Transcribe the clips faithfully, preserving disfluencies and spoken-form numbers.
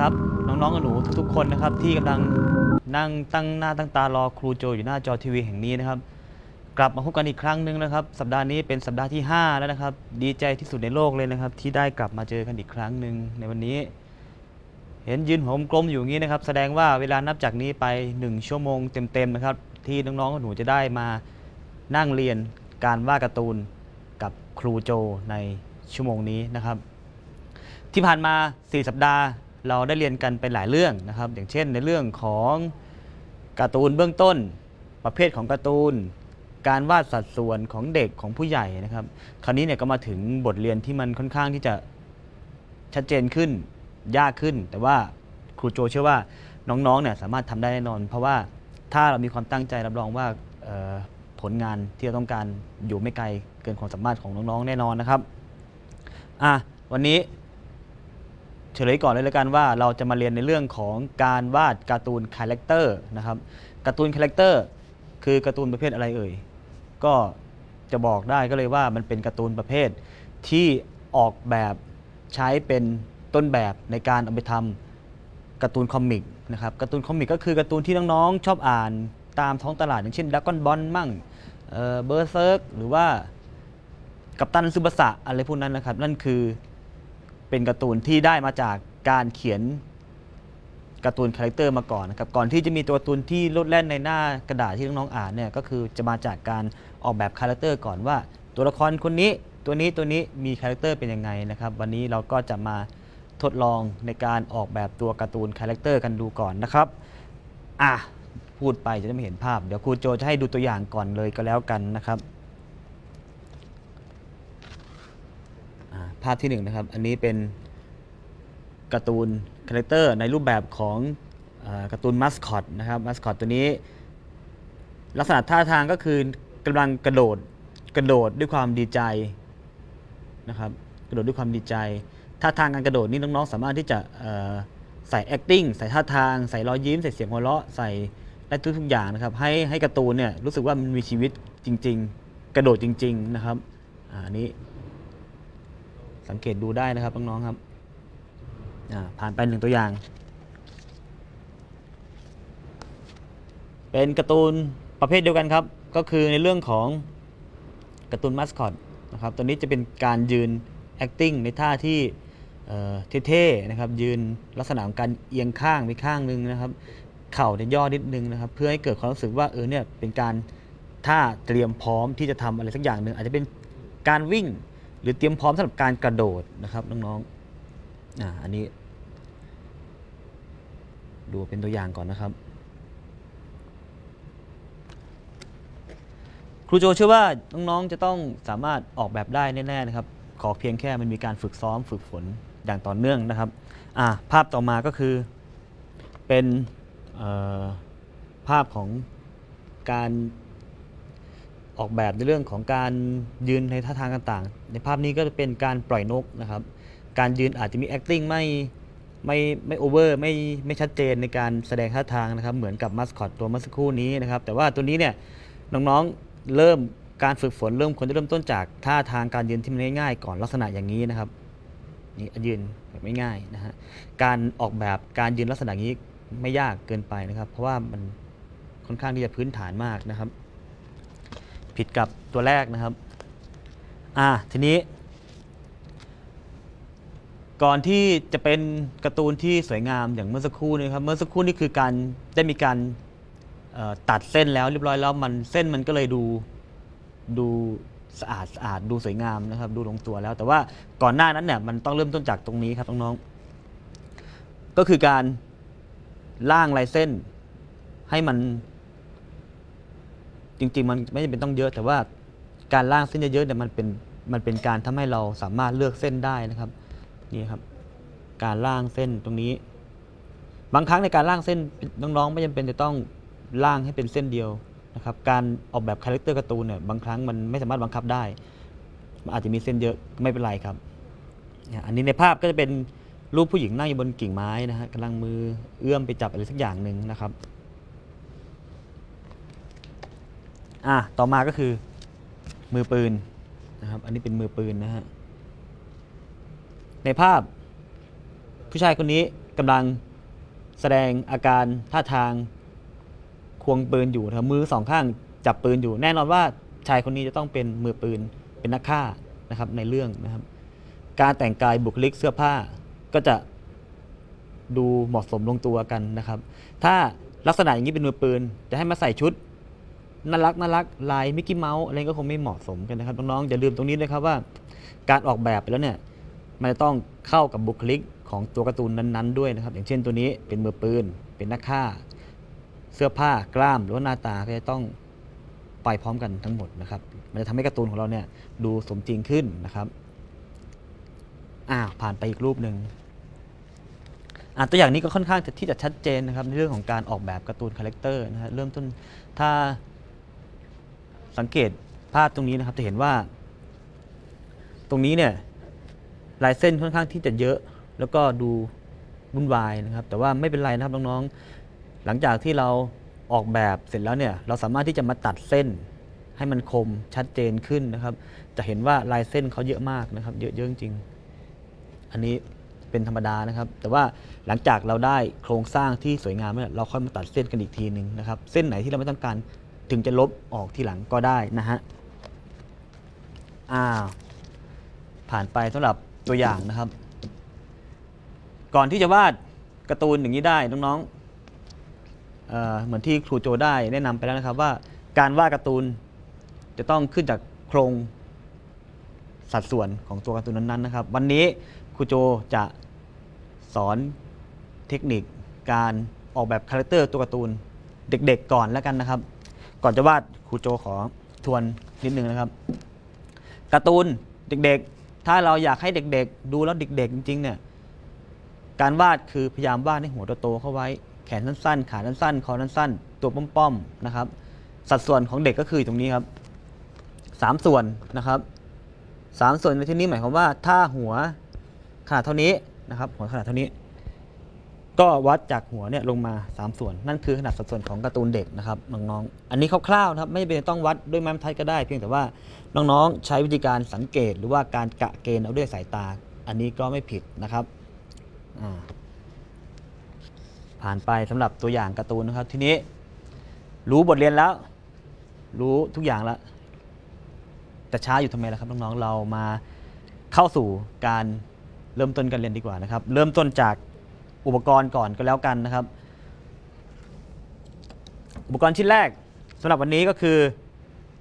ครับน้องๆหนูทุกๆคนนะครับที่กำลังนั่งตั้งหน้าตั้งตารอครูโจอยู่หน้าจอทีวีแห่งนี้นะครับกลับมาพบกันอีกครั้งหนึ่งนะครับสัปดาห์นี้เป็นสัปดาห์ที่ห้าแล้วนะครับดีใจที่สุดในโลกเลยนะครับที่ได้กลับมาเจอกันอีกครั้งหนึ่งในวันนี้เห็นยืนหัวกลมอยู่อย่างนี้นะครับแสดงว่าเวลานับจากนี้ไปหนึ่งชั่วโมงเต็มๆนะครับที่น้องๆหนูจะได้มานั่งเรียนการวาดการ์ตูนกับครูโจในชั่วโมงนี้นะครับที่ผ่านมาสี่สัปดาห์เราได้เรียนกันไปหลายเรื่องนะครับอย่างเช่นในเรื่องของการ์ตูนเบื้องต้นประเภทของการ์ตูนการวาดสัดส่วนของเด็กของผู้ใหญ่นะครับคราวนี้เนี่ยก็มาถึงบทเรียนที่มันค่อนข้างที่จะชัดเจนขึ้นยากขึ้นแต่ว่าครูโจเชื่อว่าน้องๆเนี่ยสามารถทำได้แน่นอนเพราะว่าถ้าเรามีความตั้งใจรับรองว่าผลงานที่เราต้องการอยู่ไม่ไกลเกินความสามารถของน้องๆแน่นอนนะครับอ่ะวันนี้เฉลยก่อนเลยแล้วกันว่าเราจะมาเรียนในเรื่องของการวาดการ์ตูนคาแรคเตอร์นะครับการ์ตูนคาแรคเตอร์คือการ์ตูนประเภทอะไรเอ่ยก็จะบอกได้ก็เลยว่ามันเป็นการ์ตูนประเภทที่ออกแบบใช้เป็นต้นแบบในการเอาไปทำการ์ตูนคอมิกนะครับการ์ตูนคอมิกก็คือการ์ตูนที่น้องๆชอบอ่านตามท้องตลาดอย่างเช่นดราก้อนบอลมั่งเบอร์เซิร์กหรือว่ากัปตันซึบะสะอะไรพวกนั้นนะครับนั่นคือเป็นการ์ตูนที่ได้มาจากการเขียนการ์ตูนคาแรคเตอร์มาก่อนนะครับก่อนที่จะมีตัวการ์ตูนที่โลดแล่นในหน้ากระดาษที่น้องๆอ่านเนี่ยก็คือจะมาจากการออกแบบคาแรคเตอร์ก่อนว่าตัวละครคนนี้ตัวนี้ตัวนี้มีคาแรคเตอร์เป็นยังไงนะครับวันนี้เราก็จะมาทดลองในการออกแบบตัวการ์ตูนคาแรคเตอร์กันดูก่อนนะครับอ่ะพูดไปจะได้ไม่เห็นภาพเดี๋ยวครูโจจะให้ดูตัวอย่างก่อนเลยก็แล้วกันนะครับภาพที่หนึ่งนะครับอันนี้เป็นการ์ตูนคาแรคเตอร์ในรูปแบบของการ์ตูนมัสคอตนะครับมัสคอตตัวนี้ลักษณะท่าทางก็คือกำลังกระโดดกระโดดด้วยความดีใจนะครับกระโดดด้วยความดีใจท่าทางการกระโดดนี่น้องๆสามารถที่จะใส่ acting ใส่ท่าทางใส่รอยยิ้มใส่เสียงหัวเราะใส่ได้ทุกๆอย่างนะครับให้ให้การ์ตูนเนี่ยรู้สึกว่ามันมีชีวิตจริงๆกระโดดจริงๆนะครับอันนี้สังเกตดูได้นะครับน้องๆครับผ่านไปหนึ่งตัวอย่างเป็นการ์ตูนประเภทเดียวกันครับก็คือในเรื่องของการ์ตูนมัสคอตนะครับตัวนี้จะเป็นการยืน acting ในท่าที่เท่ๆนะครับยืนลักษณะของการเอียงข้างไปข้างนึงนะครับเข่าเนี่ยย่อนิดนึงนะครับเพื่อให้เกิดความรู้สึกว่าเออเนี่ยเป็นการท่าเตรียมพร้อมที่จะทำอะไรสักอย่างหนึ่งอาจจะเป็นการวิ่งหรือเตรียมพร้อมสำหรับการกระโดดนะครับน้องๆ อ, อันนี้ดูเป็นตัวอย่างก่อนนะครับครูโจเชื่อว่าน้องๆจะต้องสามารถออกแบบได้แน่ๆนะครับขอเพียงแค่มันมีการฝึกซ้อมฝึกฝนอย่างต่อเนื่องนะครับภาพต่อมาก็คือเป็นภาพของการออกแบบในเรื่องของการยืนในท่าทางต่างๆในภาพนี้ก็จะเป็นการปล่อยนกนะครับการยืนอาจจะมี acting ไม่ไม่ไม่ over ไม่ไม่ชัดเจนในการแสดงท่าทางนะครับเหมือนกับมัสคอตตัวเมื่อสักครู่นี้นะครับแต่ว่าตัวนี้เนี่ยน้องๆเริ่มการฝึกฝนเริ่มควรจะเริ่มต้นจากท่าทางการยืนที่มันง่ายๆก่อนลักษณะอย่างนี้นะครับนี่ยืนแบบไม่ง่ายนะฮะการออกแบบการยืนลักษณะนี้ไม่ยากเกินไปนะครับเพราะว่ามันค่อนข้างที่จะพื้นฐานมากนะครับผิดกับตัวแรกนะครับอ่าทีนี้ก่อนที่จะเป็นการ์ตูนที่สวยงามอย่างเมื่อสักครู่นี้ครับเมื่อสักครู่นี้คือการได้มีการตัดเส้นแล้วเรียบร้อยแล้วมันเส้นมันก็เลยดูดูสะอาดสะอาดดูสวยงามนะครับดูลงตัวแล้วแต่ว่าก่อนหน้านั้นเนี่ยมันต้องเริ่มต้นจากตรงนี้ครับน้องๆก็คือการล่างลายเส้นให้มันจริงๆมันไม่จำเป็นต้องเยอะแต่ว่าการล่างเส้นเยอะๆเนี่ยมันเป็นมันเป็นการทำให้เราสามารถเลือกเส้นได้นะครับนี่ครับการล่างเส้นตรงนี้บางครั้งในการล่างเส้นน้องๆไม่จำเป็นจะต้องล่างให้เป็นเส้นเดียวนะครับการออกแบบคาแรคเตอร์การ์ตูนเนี่ยบางครั้งมันไม่สามารถบังคับได้มันอาจจะมีเส้นเยอะไม่เป็นไรครับอันนี้ในภาพก็จะเป็นรูปผู้หญิงนั่งอยู่บนกิ่งไม้นะฮะกำลังมือเอื้อมไปจับอะไรสักอย่างหนึ่งนะครับอ่ะต่อมาก็คือมือปืนนะครับอันนี้เป็นมือปืนนะฮะในภาพผู้ชายคนนี้ กำลังแสดงอาการท่าทางควงปืนอยู่นะครับมือสองข้างจับปืนอยู่แน่นอนว่าชายคนนี้จะต้องเป็นมือปืนเป็นนักฆ่านะครับในเรื่องนะครับการแต่งกายบุคลิกเสื้อผ้าก็จะดูเหมาะสมลงตัวกันนะครับถ้าลักษณะอย่างนี้เป็นมือปืนจะให้มาใส่ชุดน่ารักน่ารักลายมิกกี้เมาส์อะไรก็คงไม่เหมาะสมกันนะครับน้องๆอย่าลืมตรงนี้ด้วยครับว่าการออกแบบไปแล้วเนี่ยมันจะต้องเข้ากับบุคลิกของตัวการ์ตูนนั้นๆด้วยนะครับอย่างเช่นตัวนี้เป็นมือปืนเป็นนักฆ่าเสื้อผ้ากล้ามหรือว่าหน้าตาก็จะต้องไปพร้อมกันทั้งหมดนะครับมันจะทำให้การ์ตูนของเราเนี่ยดูสมจริงขึ้นนะครับอ่าผ่านไปอีกรูปหนึ่งอ่าตัวอย่างนี้ก็ค่อนข้างที่จะชัดเจนนะครับในเรื่องของการออกแบบการ์ตูนคาแรคเตอร์นะฮะเริ่มต้นถ้าสังเกตภาพตรงนี้นะครับจะเห็นว่าตรงนี้เนี่ยลายเส้นค่อนข้างที่จะเยอะแล้วก็ดูวุ่นวายนะครับแต่ว่าไม่เป็นไรนะครับน้องๆหลังจากที่เราออกแบบเสร็จแล้วเนี่ยเราสามารถที่จะมาตัดเส้นให้มันคมชัดเจนขึ้นนะครับจะเห็นว่าลายเส้นเขาเยอะมากนะครับเยอะเยอะจริงอันนี้เป็นธรรมดานะครับแต่ว่าหลังจากเราได้โครงสร้างที่สวยงามเนี่ยเราค่อยมาตัดเส้นกันอีกทีหนึ่งนะครับเส้นไหนที่เราไม่ต้องการถึงจะลบออกทีหลังก็ได้นะฮะอ้าวผ่านไปสำหรับตัวอย่างนะครับก่อนที่จะวาดการ์ตูนอย่างนี้ได้น้องๆ เอ่อ เหมือนที่ครูโจได้แนะนำไปแล้วนะครับว่าการวาดการ์ตูนจะต้องขึ้นจากโครงสัดส่วนของตัวการ์ตูนนั้นๆนะครับวันนี้ครูโจจะสอนเทคนิคการออกแบบคาแรคเตอร์ตัวการ์ตูนเด็กๆก่อนแล้วกันนะครับก่อนจะวาดครูโจขอทวนนิดนึงนะครับการ์ตูนเด็กๆถ้าเราอยากให้เด็กๆดูแล้วเด็กๆจริงๆเนี่ยการวาดคือพยายามวาดให้หัวโตๆเข้าไว้แขนสั้นๆขาสั้นๆคอสั้นๆตัวป้อมๆนะครับสัดส่วนของเด็กก็คือตรงนี้ครับสามส่วนนะครับสามส่วนในที่นี้หมายความว่าถ้าหัวขนาดเท่านี้นะครับหัวขนาดเท่านี้ก็วัดจากหัวเนี่ยลงมาสามส่วนนั่นคือขนาดสัดส่วนของการ์ตูนเด็กนะครับน้องๆอันนี้คร่าวๆนะครับไม่เป็นต้องวัดด้วยไม้บรรทัดก็ได้เพียงแต่ว่าน้องๆใช้วิธีการสังเกตหรือว่าการกะเกณฑ์เอาด้วยสายตาอันนี้ก็ไม่ผิดนะครับผ่านไปสำหรับตัวอย่างการ์ตูนนะครับทีนี้รู้บทเรียนแล้วรู้ทุกอย่างแล้วแต่ช้าอยู่ทำไมล่ะครับน้องๆเรามาเข้าสู่การเริ่มต้นการเรียนดีกว่านะครับเริ่มต้นจากอุปกรณ์ก่อนก็แล้วกันนะครับอุปกรณ์ชิ้นแรกสำหรับวันนี้ก็คือ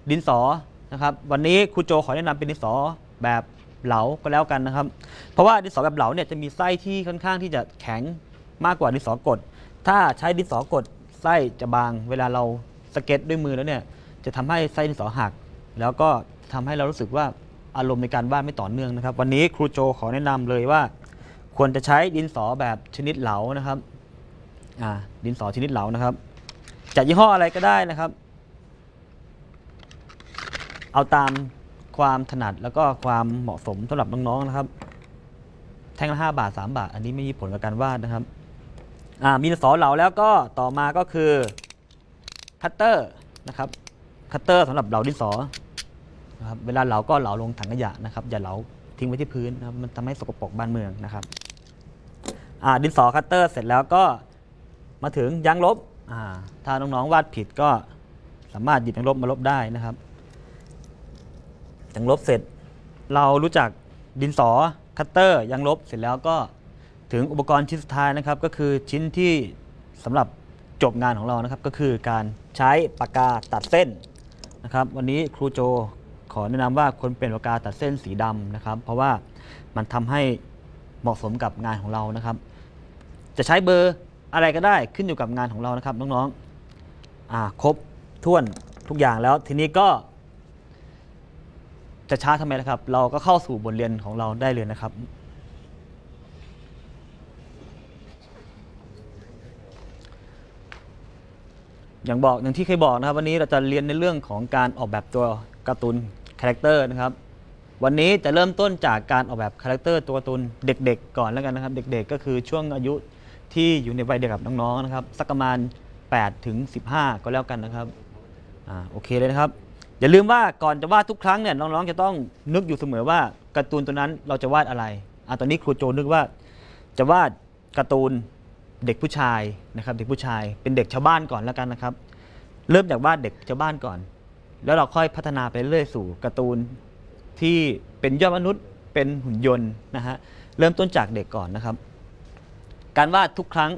ดินสอนะครับวันนี้ครูโจขอแนะนำเป็นดินสอแบบเหลาก็แล้วกันนะครับเพราะว่าดินสอแบบเหลาเนี่ยจะมีไส้ที่ค่อนข้างที่จะแข็งมากกว่าดินสอกดถ้าใช้ดินสอกดไส้จะบางเวลาเราสเก็ตด้วยมือแล้วเนี่ยจะทำให้ไส้ดินสอหักแล้วก็ทำให้เรารู้สึกว่าอารมณ์ในการวาดไม่ต่อเนื่องนะครับวันนี้ครูโจขอแนะนำเลยว่าควรจะใช้ดินสอแบบชนิดเหลานะครับอ่าดินสอชนิดเหลานะครับจะยี่ห้ออะไรก็ได้นะครับเอาตามความถนัดแล้วก็ความเหมาะสมสำหรับน้องๆนะครับแท่งละห้าบาทสามบาทอันนี้ไม่มีผลกับการวาดนะครับอ่ามีดินสอเหลาแล้วก็ต่อมาก็คือคัตเตอร์นะครับคัตเตอร์สำหรับเหลาดินสอนะครับเวลาเหลาก็เหลาลงถังขยะนะครับอย่าเหลาทิ้งไว้ที่พื้นนะครับมันทำให้สกปรกบ้านเมืองนะครับดินสอคัตเตอร์เสร็จแล้วก็มาถึงยางลบถ้าน้องๆวาดผิดก็สามารถหยิบยางลบมาลบได้นะครับยางลบเสร็จเรารู้จักดินสอคัตเตอร์ยางลบเสร็จแล้วก็ถึงอุปกรณ์ชิ้นสุดท้ายนะครับก็คือชิ้นที่สำหรับจบงานของเรานะครับก็คือการใช้ปากกาตัดเส้นนะครับวันนี้ครูโจขอแนะนำว่าควรเป็นปากกาตัดเส้นสีดำนะครับเพราะว่ามันทำให้เหมาะสมกับงานของเรานะครับจะใช้เบอร์อะไรก็ได้ขึ้นอยู่กับงานของเรานะครับน้องๆอ่าครบถ้วนทุกอย่างแล้วทีนี้ก็จะช้าทำไมล่ะครับเราก็เข้าสู่บทเรียนของเราได้เลยนะครับอย่างบอกอย่างที่เคยบอกนะครับวันนี้เราจะเรียนในเรื่องของการออกแบบตัวการ์ตูนคาแรคเตอร์นะครับวันนี้จะเริ่มต้นจากการออกแบบคาแรคเตอร์ตัวการ์ตูนเด็กๆก่อนแล้วกันนะครับเด็กๆก็คือช่วงอายุที่อยู่ในวัยเดียวกับน้องๆนะครับสักประมาณแปดถึงสิบห้าก็แล้วกันนะครับอ่าโอเคเลยนะครับอย่าลืมว่าก่อนจะวาดทุกครั้งเนี่ยน้องๆจะต้องนึกอยู่เสมอว่าการ์ตูนตัวนั้นเราจะวาดอะไรอ่าตอนนี้ครูโจนึกว่าจะวาด การ์ตูนเด็กผู้ชายนะครับเด็กผู้ชายเป็นเด็กชาวบ้านก่อนแล้วกันนะครับเริ่มจากวาดเด็กชาวบ้านก่อนแล้วเราค่อยพัฒนาไปเรื่อยสู่การ์ตูนที่เป็นยอดมนุษย์เป็นหุ่นยนต์นะฮะเริ่มต้นจากเด็กก่อนนะครับการวาดทุกครั้ง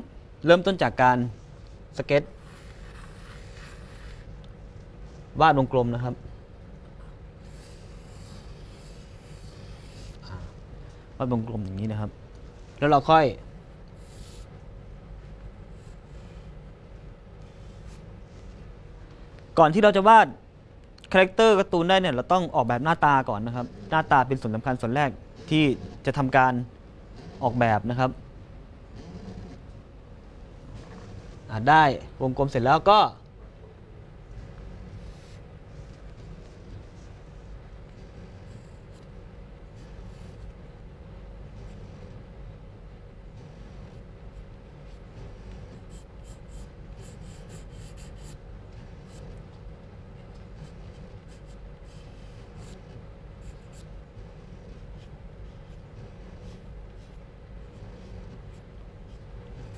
เริ่มต้นจากการสเก็ตวาดวงกลมนะครับวาดวงกลมอย่างนี้นะครับแล้วเราค่อยก่อนที่เราจะวาดคาแรคเตอร์การ์ตูนได้เนี่ยเราต้องออกแบบหน้าตาก่อนนะครับหน้าตาเป็นส่วนสำคัญส่วนแรกที่จะทำการออกแบบนะครับได้วงกลมเสร็จแล้วก็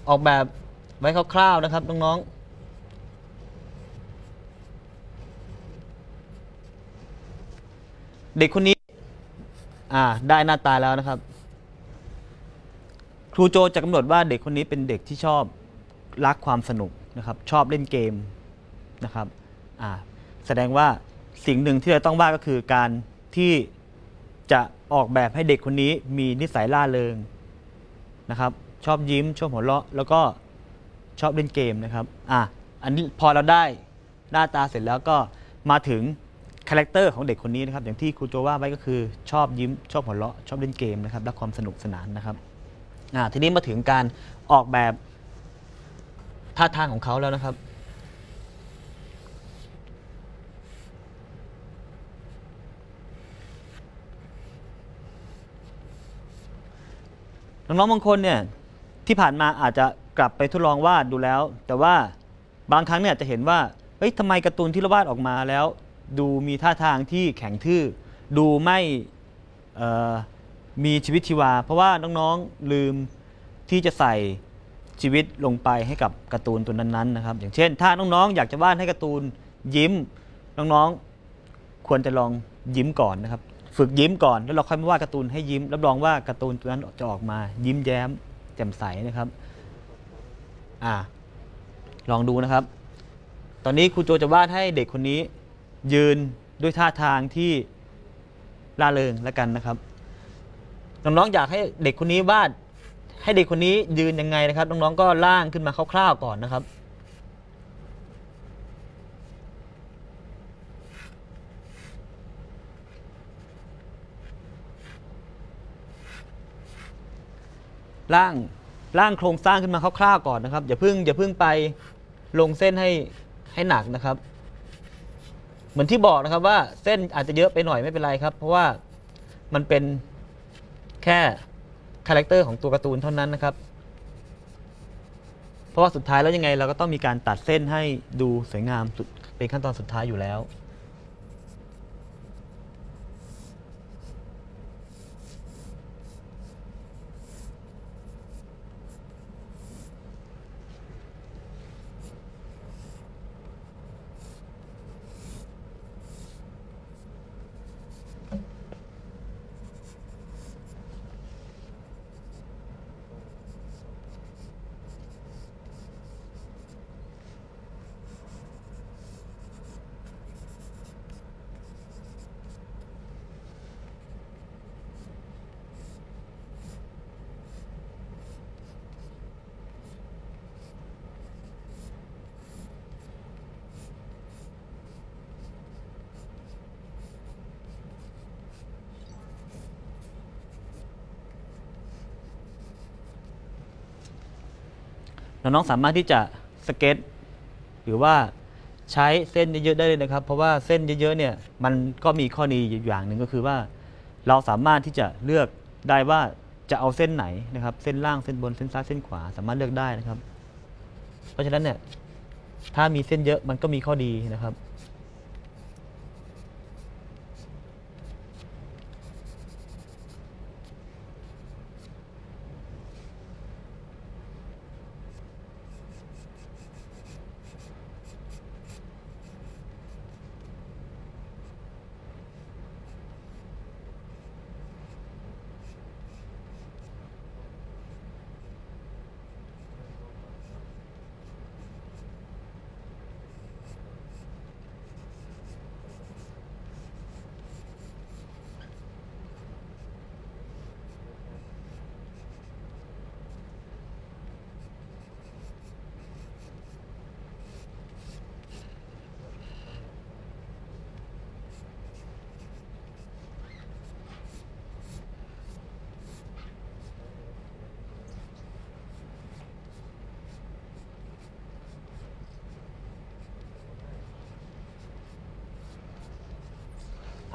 ออกแบบไว้คร่าวๆนะครับน้องๆเด็กคนนี้อ่าได้หน้าตาแล้วนะครับครูโจจะกำหนดว่าเด็กคนนี้เป็นเด็กที่ชอบรักความสนุกนะครับชอบเล่นเกมนะครับอ่าแสดงว่าสิ่งหนึ่งที่เราต้องวาดก็คือการที่จะออกแบบให้เด็กคนนี้มีนิสัยร่าเริงนะครับชอบยิ้มชอบหัวเราะแล้วก็ชอบเล่นเกมนะครับอ่ะอันนี้พอเราได้หน้าตาเสร็จแล้วก็มาถึงคาแรคเตอร์ของเด็กคนนี้นะครับอย่างที่ครูโจว่าไว้ก็คือชอบยิ้มชอบหัวเราะชอบเล่นเกมนะครับรักความสนุกสนานนะครับอ่ะทีนี้มาถึงการออกแบบท่าทางของเขาแล้วนะครับน้องๆบางคนเนี่ยที่ผ่านมาอาจจะกลับไปทดลองวาดดูแล้วแต่ว่าบางครั้งเนี่ยจะเห็นว่าเฮ้ยทำไมการ์ตูนที่เราวาดออกมาแล้วดูมีท่าทางที่แข็งทื่อดูไม่มีชีวิตชีวาเพราะว่าน้องๆลืมที่จะใส่ชีวิตลงไปให้กับการ์ตูนตัวนั้นๆนะครับอย่างเช่นถ้าน้องๆอยากจะวาดให้การ์ตูนยิ้มน้องๆควรจะลองยิ้มก่อนนะครับฝึกยิ้มก่อนแล้วเราค่อยมาวาดการ์ตูนให้ยิ้มรับรองว่าการ์ตูนตัวนั้นจะออกมายิ้มแย้มแจ่มใสนะครับอ่าลองดูนะครับตอนนี้ครูโจจะวาดให้เด็กคนนี้ยืนด้วยท่าทางที่ร่าเริงแล้วกันนะครับน้องๆอยากให้เด็กคนนี้วาดให้เด็กคนนี้ยืนยังไงนะครับน้องๆก็ร่างขึ้นมาคร่าวๆก่อนนะครับร่างร่างโครงสร้างขึ้นมาคร่าวๆก่อนนะครับอย่าเพิ่งอย่าเพิ่งไปลงเส้นให้ให้หนักนะครับเหมือนที่บอกนะครับว่าเส้นอาจจะเยอะไปหน่อยไม่เป็นไรครับเพราะว่ามันเป็นแค่คาแรคเตอร์ของตัวการ์ตูนเท่านั้นนะครับเพราะว่าสุดท้ายแล้วยังไงเราก็ต้องมีการตัดเส้นให้ดูสวยงามเป็นขั้นตอนสุดท้ายอยู่แล้วน้องๆสามารถที่จะสเก็ตหรือว่าใช้เส้นเยอะๆได้เลยนะครับเพราะว่าเส้นเยอะๆเนี่ยมันก็มีข้อดีอย่างหนึ่งก็คือว่าเราสามารถที่จะเลือกได้ว่าจะเอาเส้นไหนนะครับเส้นล่างเส้นบนเส้นซ้ายเส้นขวาสามารถเลือกได้นะครับเพราะฉะนั้นเนี่ยถ้ามีเส้นเยอะมันก็มีข้อดีนะครับ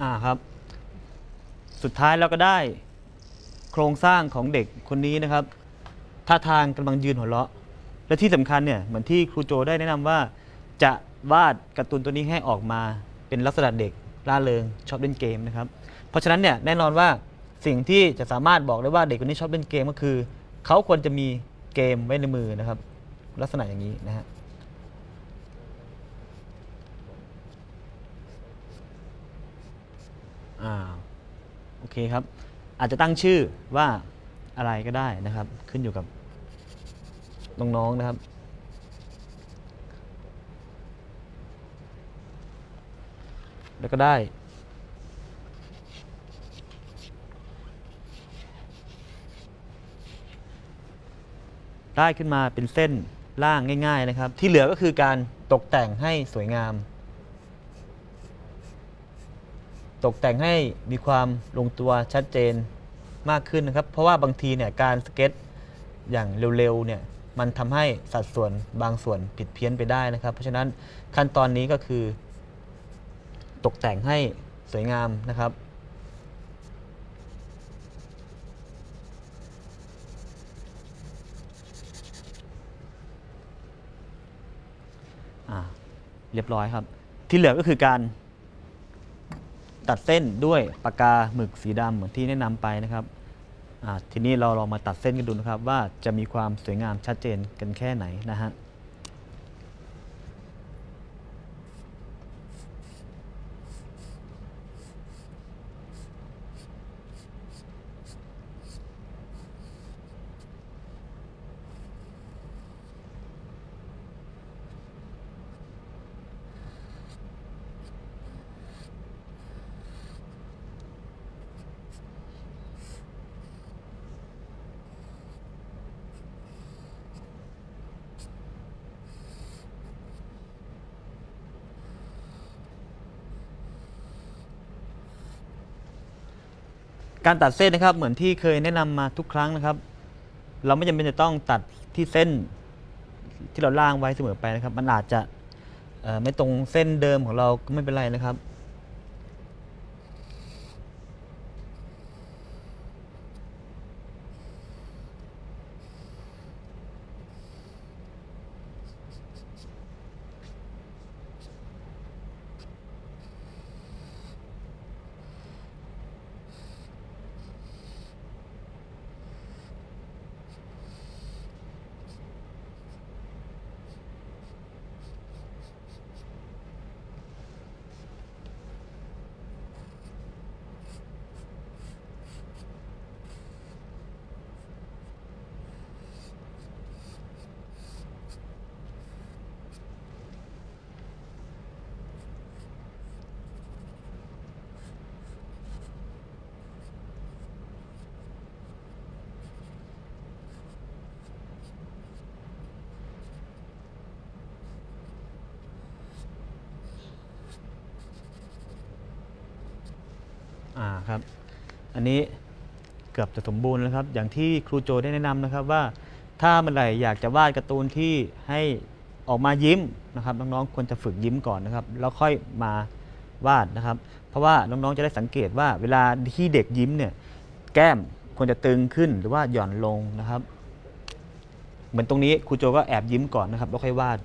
อ่าครับสุดท้ายเราก็ได้โครงสร้างของเด็กคนนี้นะครับท่าทางกำลังยืนหัวเราะและที่สำคัญเนี่ยเหมือนที่ครูโจได้แนะนำว่าจะวาดการ์ตูนตัวนี้ให้ออกมาเป็นลักษณะเด็กร่าเริงชอบเล่นเกมนะครับเพราะฉะนั้นเนี่ยแน่นอนว่าสิ่งที่จะสามารถบอกได้ว่าเด็กคนนี้ชอบเล่นเกมก็คือเขาควรจะมีเกมไว้ในมือนะครับลักษณะอย่างนี้นะฮะอ่าโอเคครับอาจจะตั้งชื่อว่าอะไรก็ได้นะครับขึ้นอยู่กับน้องๆนะครับแล้วก็ได้ได้ขึ้นมาเป็นเส้นล่างง่ายๆนะครับที่เหลือก็คือการตกแต่งให้สวยงามตกแต่งให้มีความลงตัวชัดเจนมากขึ้นนะครับเพราะว่าบางทีเนี่ยการสเก็ตอย่างเร็วๆเนี่ยมันทำให้สัดส่วนบางส่วนผิดเพี้ยนไปได้นะครับเพราะฉะนั้นขั้นตอนนี้ก็คือตกแต่งให้สวยงามนะครับอ่าเรียบร้อยครับที่เหลือก็คือการตัดเส้นด้วยปากกาหมึกสีดำเหมือนที่แนะนำไปนะครับทีนี้เราลองมาตัดเส้นกันดูนะครับว่าจะมีความสวยงามชัดเจนกันแค่ไหนนะฮะการตัดเส้นนะครับเหมือนที่เคยแนะนำมาทุกครั้งนะครับเราไม่จำเป็นจะต้องตัดที่เส้นที่เราล่างไว้เสมอไปนะครับมันอาจจะไม่ตรงเส้นเดิมของเราก็ไม่เป็นไรนะครับอ่าครับอันนี้เกือบจะสมบูรณ์แล้วครับอย่างที่ครูโจได้แนะนำนะครับว่าถ้าเมื่อไหร่อยากจะวาดการ์ตูนที่ให้ออกมายิ้มนะครับน้องๆควรจะฝึกยิ้มก่อนนะครับแล้วค่อยมาวาดนะครับเพราะว่าน้องๆจะได้สังเกตว่าเวลาที่เด็กยิ้มเนี่ยแก้มควรจะตึงขึ้นหรือว่าหย่อนลงนะครับเหมือนตรงนี้ครูโจก็แอบยิ้มก่อนนะครับแล้วค่อยวาด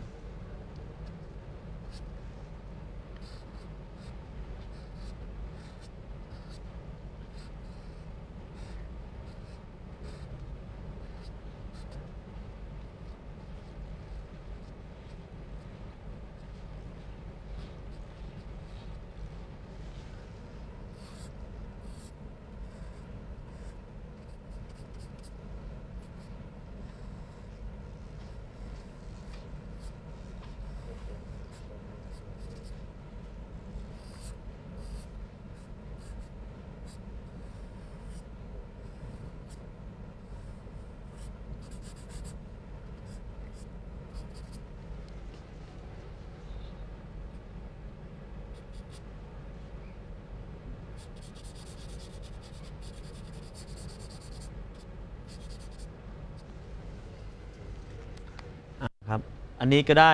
อันนี้ก็ได้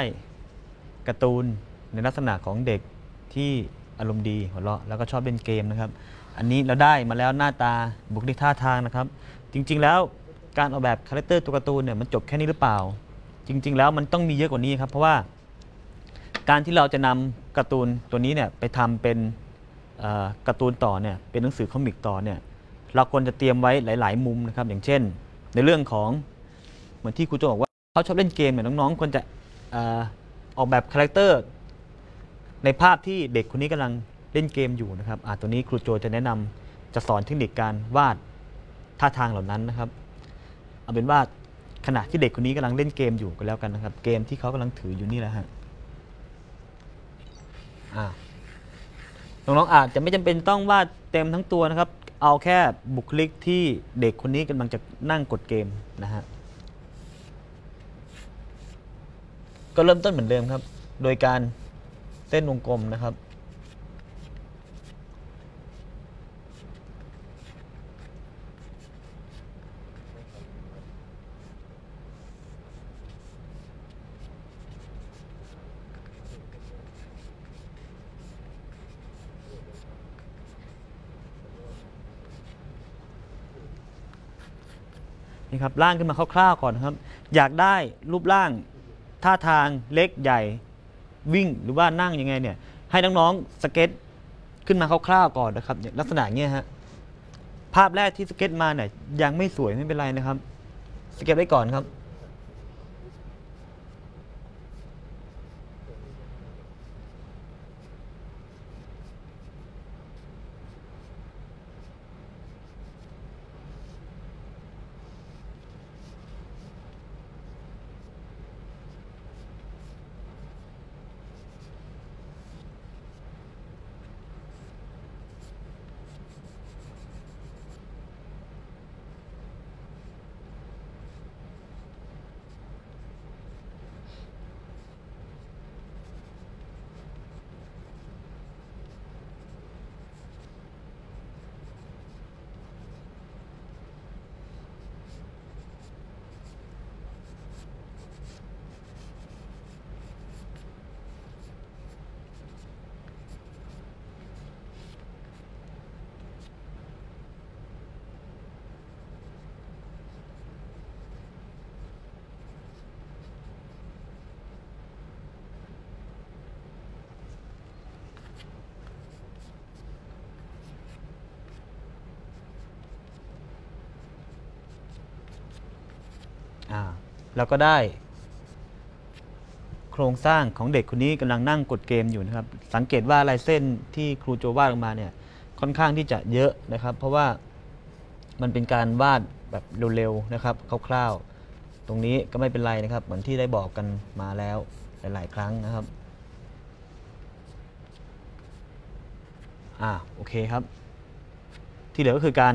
การ์ตูนในลักษณะของเด็กที่ อารมณ์ดีหัวเราะแล้วก็ชอบเล่นเกมนะครับอันนี้เราได้มาแล้วหน้าตาบุคลิกท่าทางนะครับจริงๆแล้วการออกแบบคาแรคเตอร์ตัวการ์ตูนเนี่ยมันจบแค่นี้หรือเปล่าจริงๆแล้วมันต้องมีเยอะกว่านี้ครับเพราะว่าการที่เราจะนำการ์ตูนตัวนี้เนี่ยไปทำเป็นการ์ตูนต่อเนี่ยเป็นหนังสือคอมิกต่อเนี่ยเราควรจะเตรียมไว้หลายๆมุมนะครับอย่างเช่นในเรื่องของเหมือนที่ครูโจบอกว่าเขาชอบเล่นเกมเนี่ยน้องๆควรจะออกแบบคาแรคเตอร์ในภาพที่เด็กคนนี้กำลังเล่นเกมอยู่นะครับอ่ะตัวนี้ครูโจจะแนะนำจะสอนเทคนิคการวาดท่าทางเหล่านั้นนะครับเอาเป็นว่าขณะที่เด็กคนนี้กำลังเล่นเกมอยู่ก็แล้วกันนะครับเกมที่เขากำลังถืออยู่นี่แหละฮะอ่ะน้องๆอาจจะไม่จำเป็นต้องวาดเต็มทั้งตัวนะครับเอาแค่บุคลิกที่เด็กคนนี้กำลังจะนั่งกดเกมนะฮะก็เริ่มต้นเหมือนเดิมครับโดยการเส้นวงกลมนะครับนี่ครับร่างขึ้นมาคร่าวๆก่อนครับอยากได้รูปร่างท่าทางเล็กใหญ่วิ่งหรือว่านั่งยังไงเนี่ยให้น้องๆสเก็ตขึ้นมาคร่าวๆก่อนนะครับลักษณะเนี้ยฮะภาพแรกที่สเก็ตมาเนี่ยยังไม่สวยไม่เป็นไรนะครับสเก็ตไว้ก่อนครับแล้วก็ได้โครงสร้างของเด็กคนนี้กำลังนั่งกดเกมอยู่นะครับสังเกตว่าลายเส้นที่ครูโจวาดลงมาเนี่ยค่อนข้างที่จะเยอะนะครับเพราะว่ามันเป็นการวาดแบบเร็วๆนะครับคร่าวๆตรงนี้ก็ไม่เป็นไรนะครับเหมือนที่ได้บอกกันมาแล้วหลายๆครั้งนะครับอ่าโอเคครับที่เหลือก็คือการ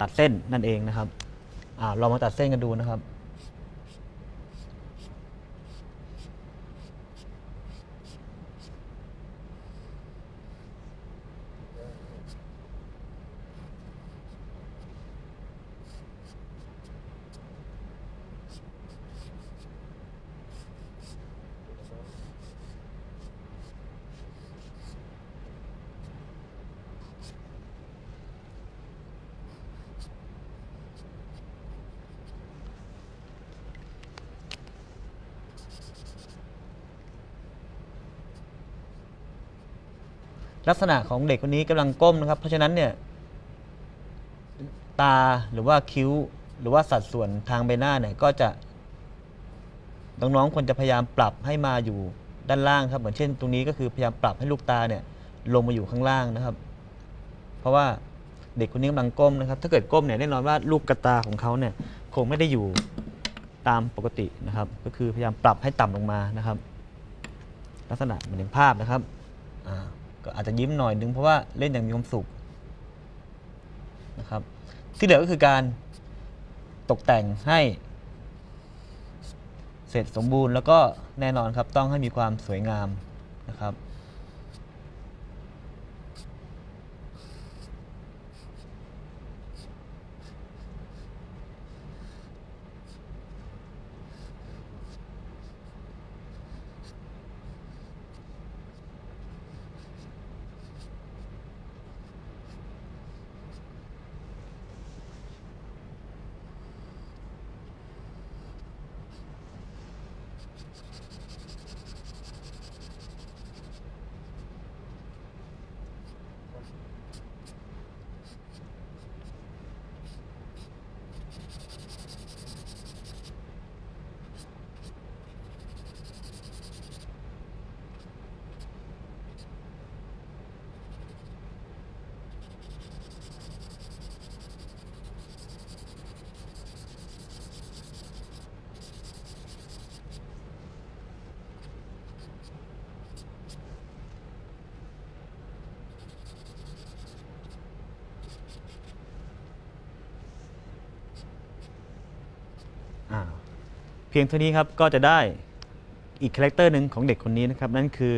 ตัดเส้นนั่นเองนะครับอ่าเรามาตัดเส้นกันดูนะครับลักษณะของเด็กคนนี้กำลังก้มนะครับเพราะฉะนั้นเนี่ยตาหรือว่าคิ้วหรือว่าสัดส่วนทางใบหน้าเนี่ยก็จะน้องๆควรจะพยายามปรับให้มาอยู่ด้านล่างครับเหมือนเช่นตรงนี้ก็คือพยายามปรับให้ลูกตาเนี่ยลงมาอยู่ข้างล่างนะครับเพราะว่าเด็กคนนี้กำลังก้มนะครับถ้าเกิดก้มเนี่ยแน่นอนว่าลูกกระตาของเขาเนี่ยคงไม่ได้อยู่ตามปกตินะครับก็คือพยายามปรับให้ต่ำลงมานะครับลักษณะเหมือนภาพนะครับอาจจะยิ้มหน่อยนึงเพราะว่าเล่นอย่างมีความสุขนะครับที่เหลือก็คือการตกแต่งให้เสร็จสมบูรณ์แล้วก็แน่นอนครับต้องให้มีความสวยงามนะครับ พียงเท่านี้ครับก็จะได้อีกคาแรคเตอร์หนึ่งของเด็กคนนี้นะครับนั่นคือ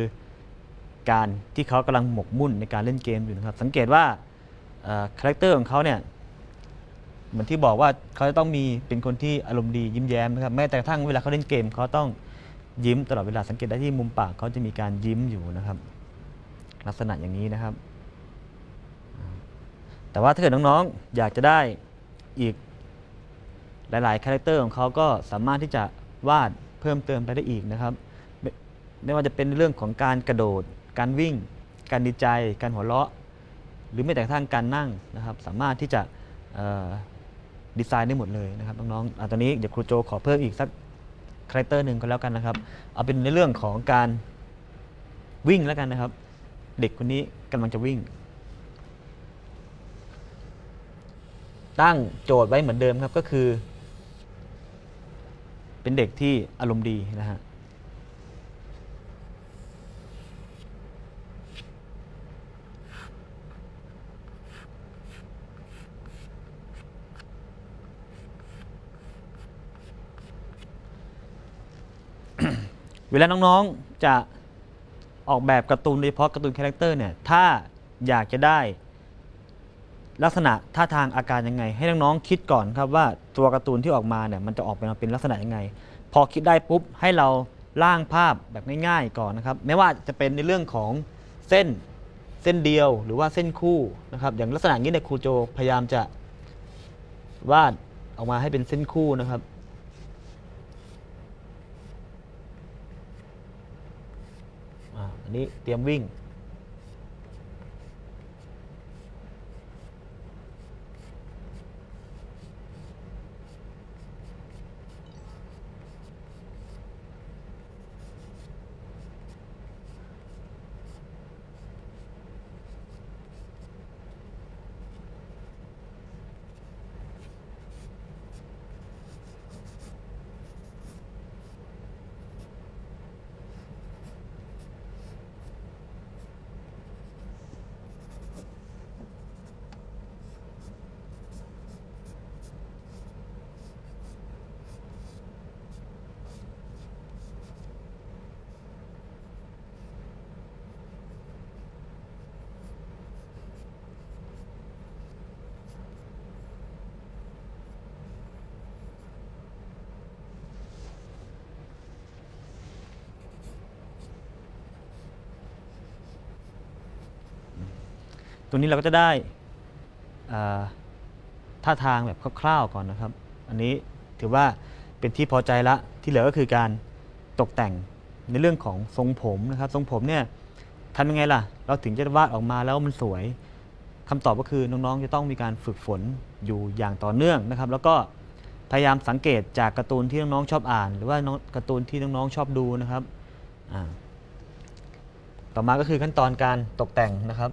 การที่เขากำลังหมกมุ่นในการเล่นเกมอยู่นะครับสังเกตว่าคาแรคเตอร์ของเขาเนี่ยเหมือนที่บอกว่าเขาจะต้องมีเป็นคนที่อารมณ์ดียิ้มแย้มนะครับแม้แต่กระทั่งเวลาเขาเล่นเกมเขาต้องยิ้มตลอดเวลาสังเกตได้ที่มุมปากเขาจะมีการยิ้มอยู่นะครับลักษณะอย่างนี้นะครับแต่ว่าถ้าเกิดน้องๆอยากจะได้อีกหลายๆคาแรคเตอร์ของเขาก็สามารถที่จะวาดเพิ่มเติมไปได้อีกนะครับไม่, ไม่ว่าจะเป็นเรื่องของการกระโดดการวิ่งการดีใจการหัวเราะหรือแม้แต่กระทั่งการนั่งนะครับสามารถที่จะดีไซน์ได้หมดเลยนะครับน้องๆอ่ะตอนนี้เดี๋ยวครูโจขอเพิ่มอีกสักคาแรคเตอร์หนึ่งก็แล้วกันนะครับเอาเป็นในเรื่องของการวิ่งแล้วกันนะครับเด็กคนนี้กำลังจะวิ่งตั้งโจทย์ไว้เหมือนเดิมครับก็คือเป็นเด็กที่อารมณ์ดีนะฮะเวลาน้องๆจะออกแบบการ์ตูนโดยเฉพาะการ์ตูนคาแรคเตอร์เนี่ยถ้าอยากจะได้ลักษณะท่าทางอาการยังไงให้น้องๆคิดก่อนครับว่าตัวการ์ตูนที่ออกมาเนี่ยมันจะออกมาเป็นลักษณะยังไงพอคิดได้ปุ๊บให้เราร่างภาพแบบง่ายๆก่อนนะครับไม่ว่าจะเป็นในเรื่องของเส้นเส้นเดียวหรือว่าเส้นคู่นะครับอย่างลักษณะนี้เนี่ยครูโจพยายามจะวาดออกมาให้เป็นเส้นคู่นะครับอันนี้เตรียมวิ่งตัวนี้เราก็จะได้ท่าทางแบบคร่าวๆก่อนนะครับอันนี้ถือว่าเป็นที่พอใจละที่เหลือก็คือการตกแต่งในเรื่องของทรงผมนะครับทรงผมเนี่ยทำยังไงล่ะเราถึงจะวาดออกมาแล้วมันสวยคำตอบก็คือน้องๆจะต้องมีการฝึกฝนอยู่อย่างต่อเนื่องนะครับแล้วก็พยายามสังเกตจากการ์ตูนที่น้องๆชอบอ่านหรือว่าการ์ตูนที่น้องๆชอบดูนะครับต่อมาก็คือขั้นตอนการตกแต่งนะครับ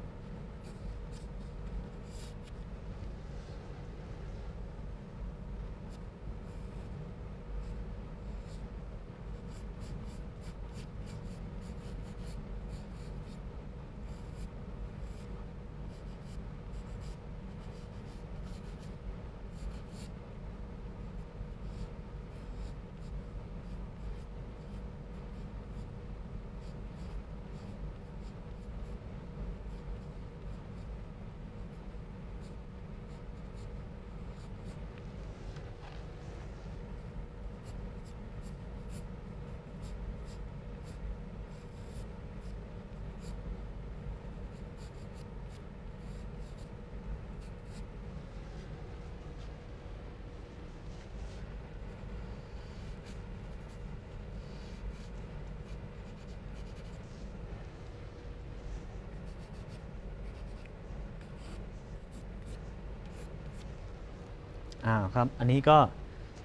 ครับอันนี้ก็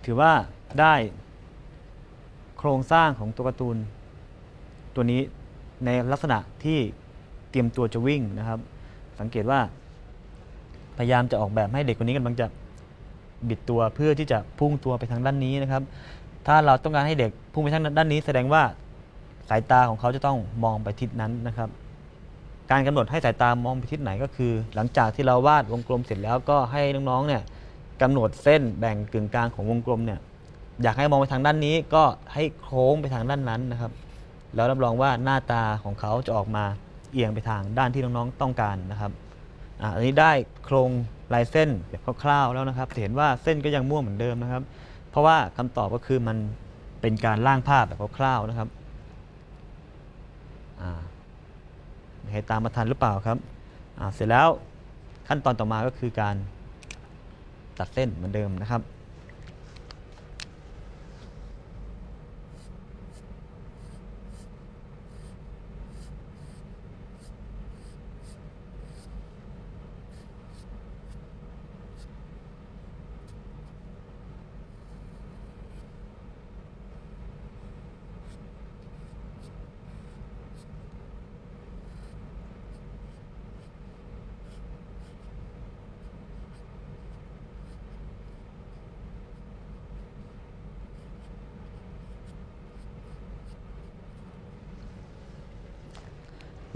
ถือว่าได้โครงสร้างของตัวการ์ตูนตัวนี้ในลักษณะที่เตรียมตัวจะวิ่งนะครับสังเกตว่าพยายามจะออกแบบให้เด็กคนนี้กำลังจะบิดตัวเพื่อที่จะพุ่งตัวไปทางด้านนี้นะครับถ้าเราต้องการให้เด็กพุ่งไปทางด้านนี้แสดงว่าสายตาของเขาจะต้องมองไปทิศนั้นนะครับการกำหนดให้สายตามองไปทิศไหนก็คือหลังจากที่เราวาดวงกลมเสร็จแล้วก็ให้น้องๆเนี่ยกำหนดเส้นแบ่งกึ่งกลางของวงกลมเนี่ย อยากให้มองไปทางด้านนี้ก็ให้โค้งไปทางด้านนั้นนะครับแล้วรับรองว่าหน้าตาของเขาจะออกมาเอียงไปทางด้านที่น้องๆต้องการนะครับอันนี้ได้โครงลายเส้นแบบคร่าวๆแล้วนะครับเห็นว่าเส้นก็ยังม่วงเหมือนเดิมนะครับเพราะว่าคำตอบก็คือมันเป็นการร่างภาพแบบคร่าวๆนะครับใครตามมาทันหรือเปล่าครับเสร็จแล้วขั้นตอนต่อมาก็คือการตัดเส้นเหมือนเดิมนะครับ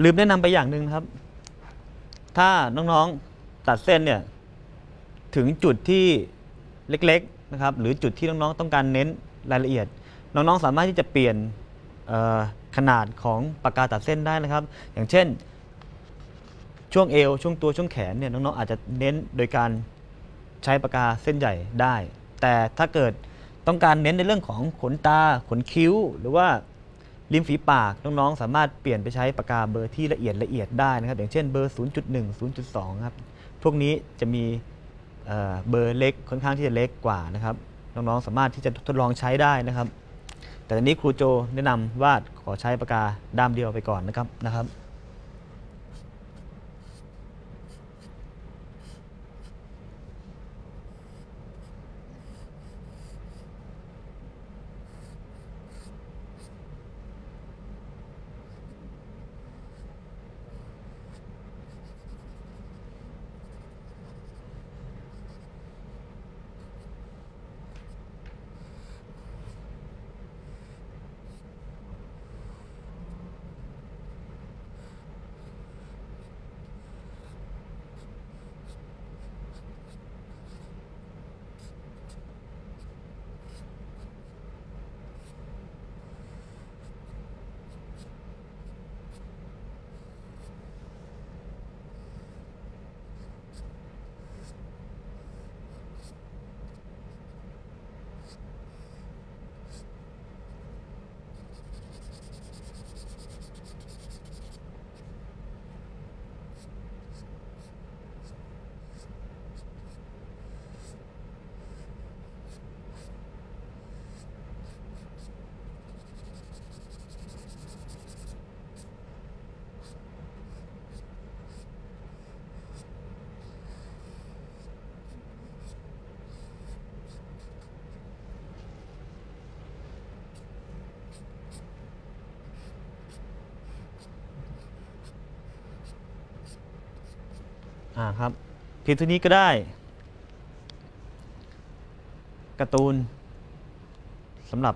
ลืมแนะนำไปอย่างหนึ่งครับถ้าน้องๆตัดเส้นเนี่ยถึงจุดที่เล็กๆนะครับหรือจุดที่น้องๆต้องการเน้นรายละเอียดน้องๆสามารถที่จะเปลี่ยนขนาดของปากกาตัดเส้นได้นะครับอย่างเช่นช่วงเอวช่วงตัวช่วงแขนเนี่ยน้องๆอาจจะเน้นโดยการใช้ปากกาเส้นใหญ่ได้แต่ถ้าเกิดต้องการเน้นในเรื่องของขนตาขนคิ้วหรือว่าริมฝีปากน้องๆสามารถเปลี่ยนไปใช้ปากกาเบอร์ที่ละเอียดละเอียดได้นะครับอย่างเช่นเบอร์ ศูนย์จุดหนึ่ง ศูนย์จุดสอง ครับพวกนี้จะมีเอ่อเบอร์เล็กค่อนข้างที่จะเล็กกว่านะครับน้องๆสามารถที่จะทดลองใช้ได้นะครับแต่ตอนนี้ครูโจแนะนำว่าขอใช้ปากกาด้ามเดียวไปก่อนนะครับนะครับอ่าครับพิมพ์ตัวนี้ก็ได้การ์ตูนสำหรับ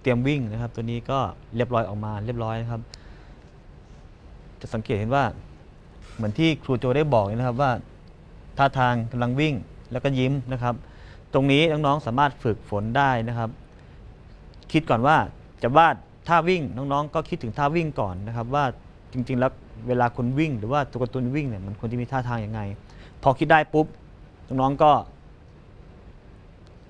เตรียมวิ่งนะครับตัวนี้ก็เรียบร้อยออกมาเรียบร้อยนะครับจะสังเกตเห็นว่าเหมือนที่ครูโจได้บอกนะครับว่าท่าทางกำลังวิ่งแล้วก็ยิ้มนะครับตรงนี้น้องๆสามารถฝึกฝนได้นะครับคิดก่อนว่าจะวาดท่าวิ่งน้องๆก็คิดถึงท่าวิ่งก่อนนะครับว่าจริงๆแล้วเวลาคนวิ่งหรือว่าตัวการ์ตูนวิ่งเนี่ยมันควรจะมีท่าทางยังไงพอคิดได้ปุ๊บน้องๆก็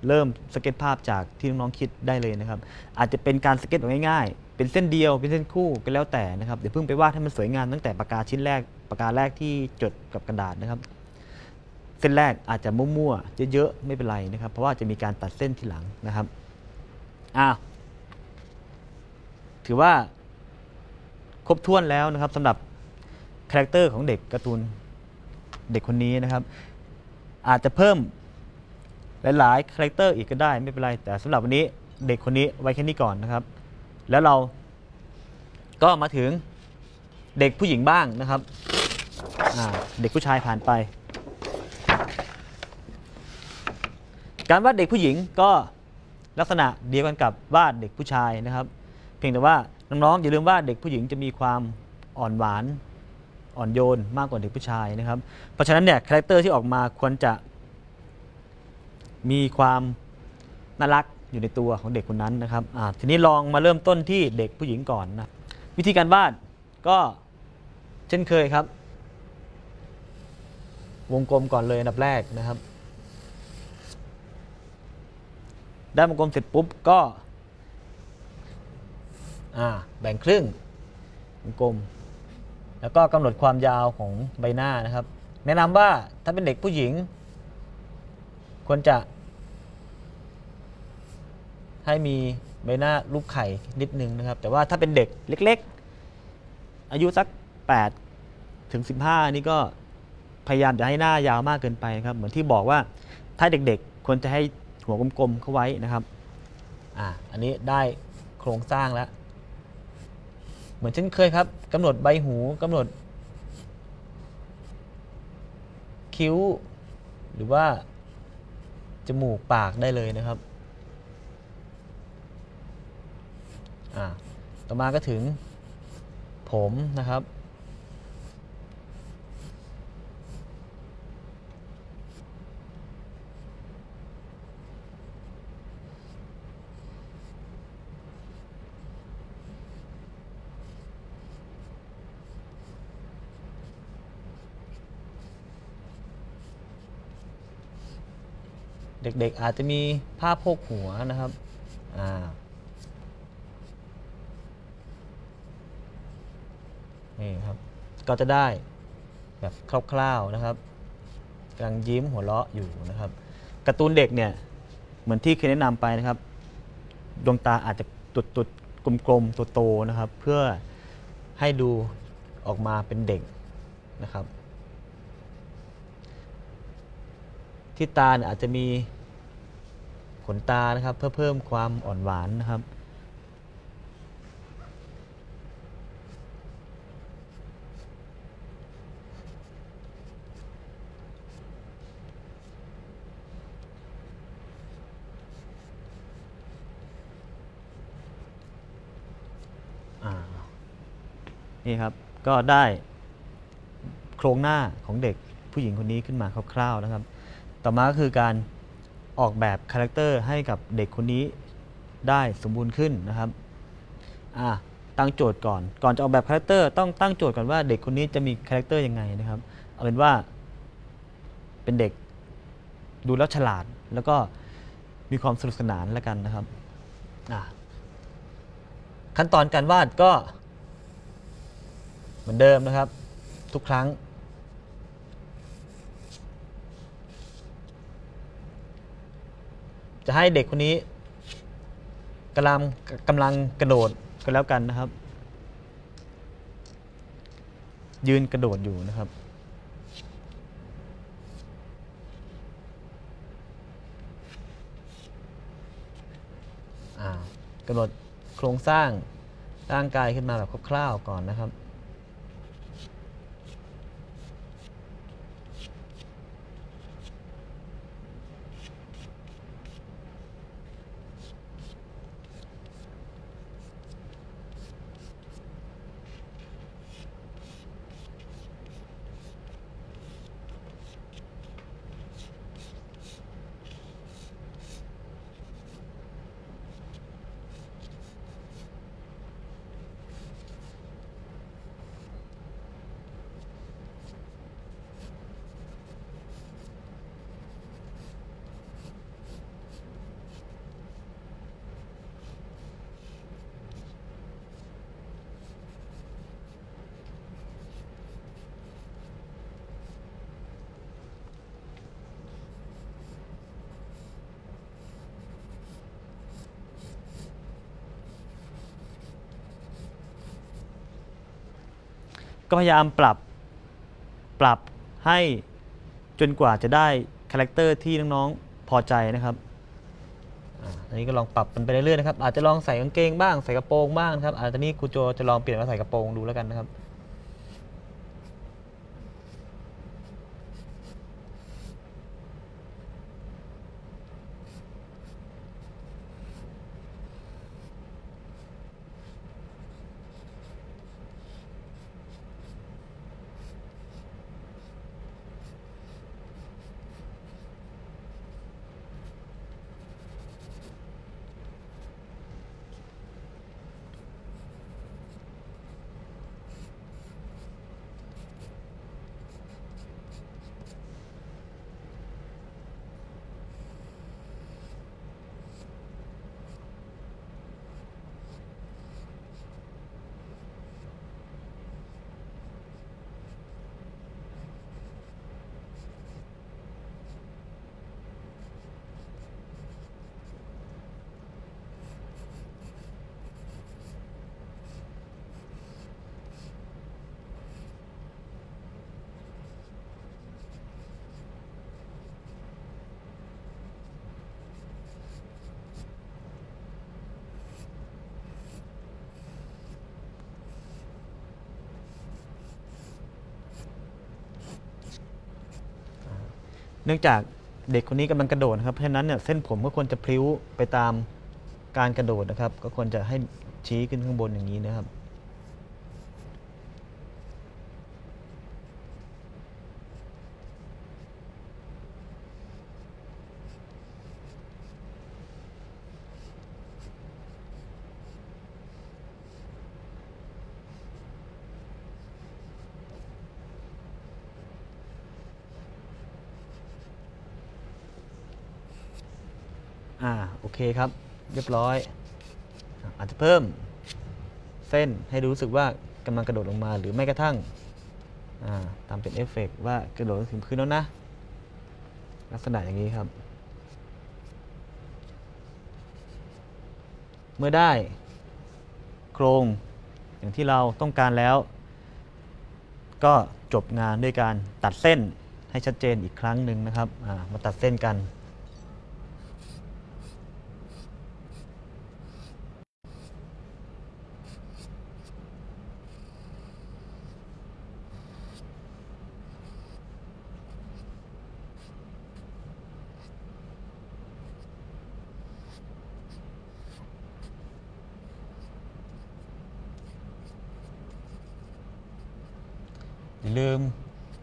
เริ่มสเก็ตภาพจากที่น้องๆคิดได้เลยนะครับอาจจะเป็นการสเก็ตแบบง่ายๆเป็นเส้นเดียวเป็นเส้นคู่ก็แล้วแต่นะครับเดี๋ยวเพิ่งไปวาดให้มันสวยงามตั้งแต่ปากกาชิ้นแรกปากกาแรกที่จดกับกระดาษนะครับเส้นแรกอาจจะมั่วๆเยอะๆไม่เป็นไรนะครับเพราะว่าจะมีการตัดเส้นทีหลังนะครับอ้าวถือว่าครบถ้วนแล้วนะครับสำหรับคาแรคเตอร์ของเด็กการ์ตูนเด็กคนนี้นะครับอาจจะเพิ่มหลายๆคาแรคเตอร์อีกก็ได้ไม่เป็นไรแต่สำหรับวันนี้เด็กคนนี้ไว้แค่นี้ก่อนนะครับแล้วเราก็มาถึงเด็กผู้หญิงบ้างนะครับเด็กผู้ชายผ่านไปการวาดเด็กผู้หญิงก็ลักษณะเดียวกันกับวาดเด็กผู้ชายนะครับเพียงแต่ว่าน้องๆอย่าลืมว่าเด็กผู้หญิงจะมีความอ่อนหวานอ่อนโยนมากกว่าเด็กผู้ชายนะครับเพราะฉะนั้นเนี่ยคาแรคเตอร์ที่ออกมาควรจะมีความ น่ารักอยู่ในตัวของเด็กคนนั้นนะครับทีนี้ลองมาเริ่มต้นที่เด็กผู้หญิงก่อนนะวิธีการวาดก็เช่นเคยครับวงกลมก่อนเลยอันดับแรกนะครับได้วงกลมเสร็จปุ๊บก็แบ่งครึ่งวงกลมแล้วก็กำหนดความยาวของใบหน้านะครับแนะนำว่าถ้าเป็นเด็กผู้หญิงควรจะให้มีใบหน้ารูปไข่นิดนึงนะครับแต่ว่าถ้าเป็นเด็กเล็กๆอายุสักแปดถึงสิบห้านี่ก็พยายามจะให้หน้ายาวมากเกินไปครับเหมือนที่บอกว่าถ้าเด็กๆควรจะให้หัวกลมๆเข้าไว้นะครับอ่าอันนี้ได้โครงสร้างแล้วเหมือนเช่นเคยครับกำหนดใบหูกำหนดคิ้วหรือว่าจมูกปากได้เลยนะครับอ่าต่อมาก็ถึงผมนะครับเด็กๆอาจจะมีผ้าโพกหัวนะครับนี่ครับก็จะได้แบบคร่าวๆนะครับกำลังยิ้มหัวเราะอยู่นะครับการ์ตูนเด็กเนี่ยเหมือนที่เคยแนะนำไปนะครับดวงตาอาจจะตุดๆกลมๆโตๆนะครับเพื่อให้ดูออกมาเป็นเด็กนะครับที่ตาอาจจะมีขนตานะครับเพื่อเพิ่มความอ่อนหวานนะครับนี่ครับก็ได้โครงหน้าของเด็กผู้หญิงคนนี้ขึ้นมาคร่าวๆนะครับต่อมาก็คือการออกแบบคาแรคเตอร์ให้กับเด็กคนนี้ได้สมบูรณ์ขึ้นนะครับอ่ะตั้งโจทย์ก่อนก่อนจะออกแบบคาแรคเตอร์ต้องตั้งโจทย์ก่อนว่าเด็กคนนี้จะมีคาแรคเตอร์ยังไงนะครับเอาเป็นว่าเป็นเด็กดูแล้วฉลาดแล้วก็มีความสนุกสนานแล้วกันนะครับอ่ะขั้นตอนการวาดก็เหมือนเดิมนะครับทุกครั้งจะให้เด็กคนนี้กำลังกำลังกระโดดก็แล้วกันนะครับยืนกระโดดอยู่นะครับกำหนดโครงสร้างร่างกายขึ้นมาแบบคร่าวๆก่อนนะครับก็พยายามปรับปรับให้จนกว่าจะได้คาแรคเตอร์ที่น้องๆพอใจนะครับอันนี้ก็ลองปรับมันไปเรื่อยๆนะครับอาจจะลองใส่กางเกงบ้างใส่กระโปรงบ้างครับอาจจะนี่ครูโจจะลองเปลี่ยนมาใส่กระโปรงดูแล้วกันนะครับ เนื่องจากเด็กคนนี้กำลังกระโดดนะครับเพราะฉะนั้นเนี่ยเส้นผมก็ควรจะพลิ้วไปตามการกระโดดนะครับก็ควรจะให้ชี้ขึ้นข้างบนอย่างนี้นะครับอ่าโอเคครับเรียบร้อยอาจจะเพิ่มเส้นให้รู้สึกว่ากำลังกระโดดลงมาหรือไม่กระทั่งตามเป็นเอฟเฟกต์ว่ากระโดดถึงพื้นแล้วนะลักษณะอย่างนี้ครับเมื่อได้โครงอย่างที่เราต้องการแล้วก็จบงานด้วยการตัดเส้นให้ชัดเจนอีกครั้งหนึ่งนะครับมาตัดเส้นกันอย่าลืม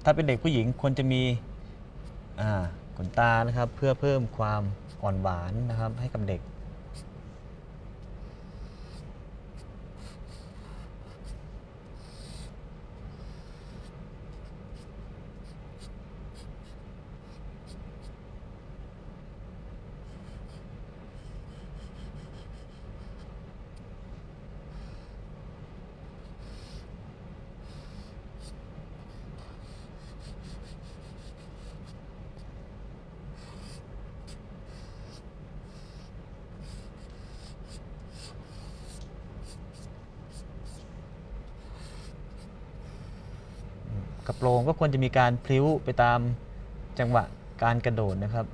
ถ้าเป็นเด็กผู้หญิงควรจะมีขนตานะครับเพื่อเพิ่มความอ่อนหวานนะครับให้กับเด็กกระโปรงก็ควรจะมีการพลิ้วไปตามจังหวะการกระโดดนะครับ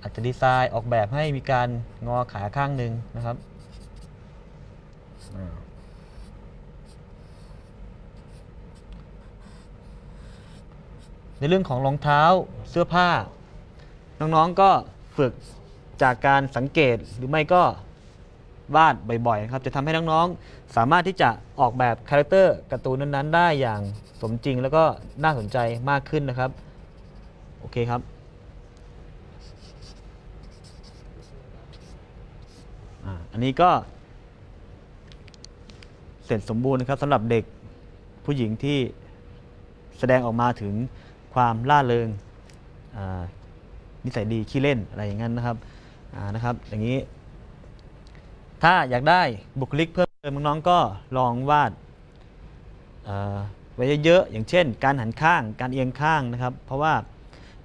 อาจจะดีไซน์ออกแบบให้มีการงอขาข้างหนึ่งนะครับในเรื่องของรองเท้าเสื้อผ้าน้องๆก็ฝึกจากการสังเกตหรือไม่ก็วาดบ่อยๆนะครับจะทำให้น้องๆสามารถที่จะออกแบบคาแรคเตอร์การ์ตูนนั้นๆได้อย่างสมจริงแล้วก็น่าสนใจมากขึ้นนะครับโอเคครับอันนี้ก็เสร็จสมบูรณ์นะครับสำหรับเด็กผู้หญิงที่แสดงออกมาถึงความร่าเริงนิสัยดีขี้เล่นอะไรอย่างนั้นนะครับนะครับอย่างนี้ถ้าอยากได้บุคลิกเพิ่มเติมน้องๆก็ลองวาดไว้เยอะๆอย่างเช่นการหันข้างการเอียงข้างนะครับเพราะว่า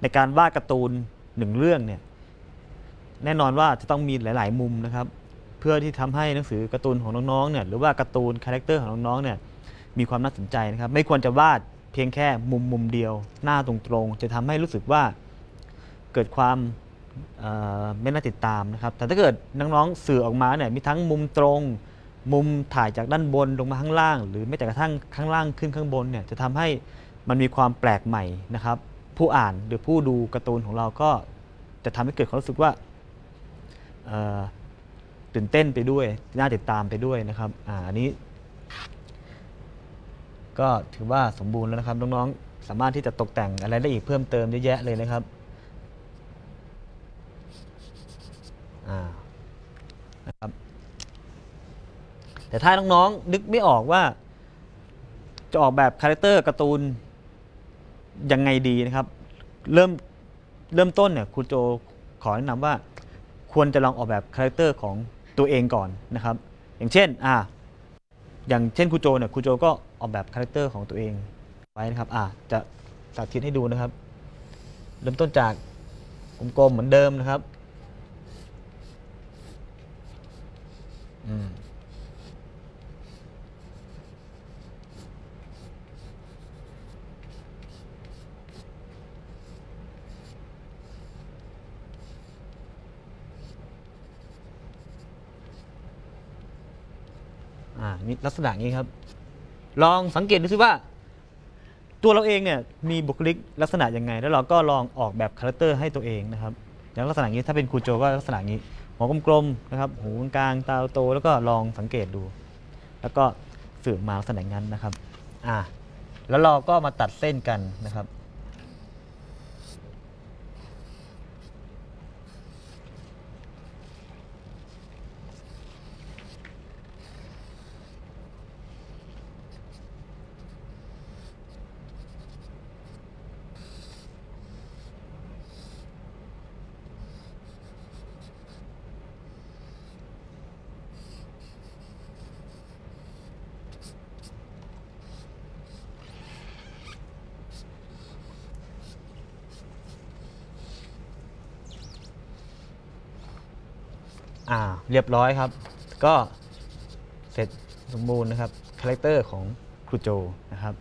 ในการวาดการ์ตูนหนึ่งเรื่องเนี่ยแน่นอนว่าจะต้องมีหลายๆมุมนะครับเพื่อที่ทำให้หนังสือการ์ตูนของน้องๆเนี่ยหรือว่าการ์ตูนคาแรคเตอร์ของน้องๆเนี่ยมีความน่าสนใจนะครับไม่ควรจะวาดเพียงแค่มุมมุมเดียวหน้าตรงๆจะทำให้รู้สึกว่าเกิดความไม่น่าติดตามนะครับแต่ถ้าเกิดน้องๆสื่อออกมาเนี่ยมีทั้งมุมตรงมุมถ่ายจากด้านบนลงมาข้างล่างหรือแม้แต่กระทั่งข้างล่างขึ้นข้างบนเนี่ยจะทำให้มันมีความแปลกใหม่นะครับผู้อ่านหรือผู้ดูการ์ตูนของเราก็จะทำให้เกิดความรู้สึกว่าตื่นเต้นไปด้วยน่าติดตามไปด้วยนะครับ อ, อันนี้ก็ถือว่าสมบูรณ์แล้วนะครับน้องๆสามารถที่จะตกแต่งอะไรได้อีกเพิ่มเติมเยอะแยะเลยนะครับนะครับแต่ถ้าน้องๆนึกไม่ออกว่าจะออกแบบคาแรคเตอร์การ์ตูนยังไงดีนะครับเริ่มเริ่มต้นเนี่ยครูโจขอแนะนำว่าควรจะลองออกแบบคาแรคเตอร์ของตัวเองก่อนนะครับอย่างเช่นอ่าอย่างเช่นครูโจเนี่ยครูโจก็ออกแบบคาแรคเตอร์ของตัวเองไว้นะครับอ่าจะสาธิตให้ดูนะครับเริ่มต้นจากกลมๆเหมือนเดิมนะครับอ่านี่ลักษณะนี้ครับลองสังเกตดูสิว่า ตัวเราเองเนี่ยมีบุคลิกลักษณะยังไงแล้วเราก็ลองออกแบบคาแรคเตอร์ให้ตัวเองนะครับอย่างลักษณะนี้ถ้าเป็นครูโจก็ลักษณะนี้หัวกลมๆนะครับหูกลางตาโตแล้วก็ลองสังเกตดูแล้วก็สื่อมาลักษณะนั้นนะครับอ่ะแล้วเราก็มาตัดเส้นกันนะครับอ่าเรียบร้อยครับก็เสร็จสมบูรณ์นะครับคาแรคเตอร์ของครูโจนะครับ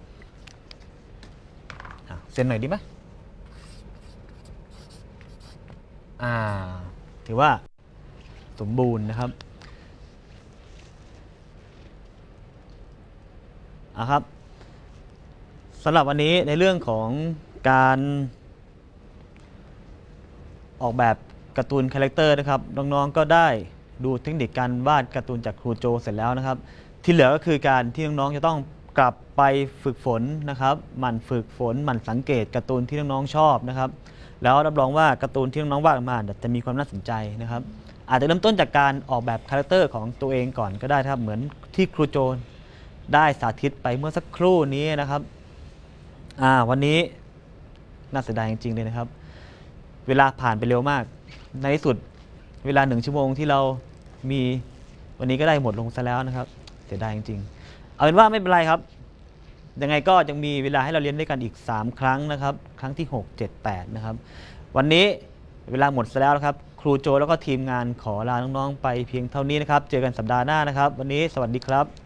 เซ็นหน่อยดีไหมอ่าถือว่าสมบูรณ์นะครับอ่ะครับสำหรับวันนี้ในเรื่องของการออกแบบการ์ตูนคาแรคเตอร์นะครับน้องๆก็ได้ดูเทคนิคการวาดการ์ตูนจากครูโจเสร็จแล้วนะครับที่เหลือก็คือการที่น้องๆจะต้องกลับไปฝึกฝนนะครับหมั่นฝึกฝนหมั่นสังเกตการ์ตูนที่น้องๆชอบนะครับแล้วรับรองว่าการ์ตูนที่น้องๆวาดมาจะมีความน่าสนใจนะครับอาจจะเริ่มต้นจากการออกแบบคาแรคเตอร์ของตัวเองก่อนก็ได้ครับเหมือนที่ครูโจได้สาธิตไปเมื่อสักครู่นี้นะครับอ่าวันนี้น่าเสียดายจริงๆเลยนะครับเวลาผ่านไปเร็วมากในที่สุดเวลาหนึ่งชั่วโมงที่เรามีวันนี้ก็ได้หมดลงซะแล้วนะครับเสียดายจริงๆเอาเป็นว่าไม่เป็นไรครับยังไงก็ยังมีเวลาให้เราเรียนด้วยกันอีกสามครั้งนะครับครั้งที่หก เจ็ด แปดนะครับวันนี้เวลาหมดซะแล้วครับครูโจแล้วก็ทีมงานขอลาน้องๆไปเพียงเท่านี้นะครับเจอกันสัปดาห์หน้านะครับวันนี้สวัสดีครับ